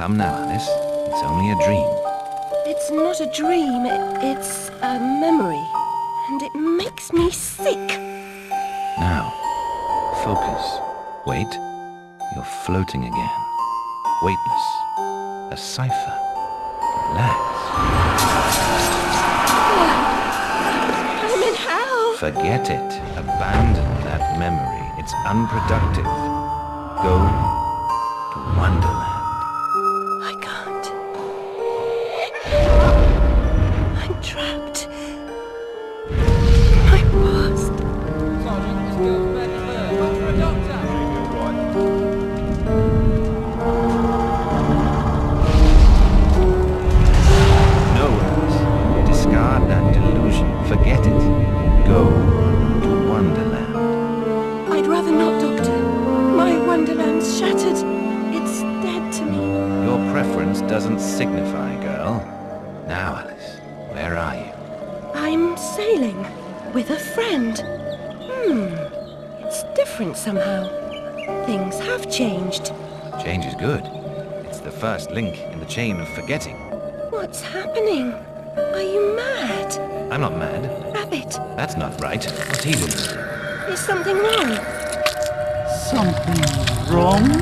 Come now, Alice. It's only a dream. It's not a dream. It's a memory. And it makes me sick. Now, focus. Wait. You're floating again. Weightless. A cipher. Relax. I'm in hell. Forget it. Abandon that memory. It's unproductive. Go to Wonderland. I can't. I'm trapped. My past. Sergeant, this girl's bed is there. Run for a doctor. No worries. Discard that delusion. Forget it. Go to Wonderland. I'd rather not, Doctor. My Wonderland's shattered. It's dead to me. Your preference doesn't signify, girl. Now, Alice, where are you? I'm sailing with a friend. It's different somehow. Things have changed. Change is good. It's the first link in the chain of forgetting. What's happening? Are you mad? I'm not mad. Rabbit. That's not right. Not even. Is something wrong? Something wrong?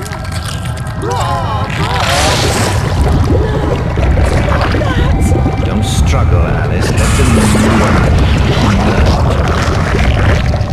Don't struggle, Alice. Let them move on.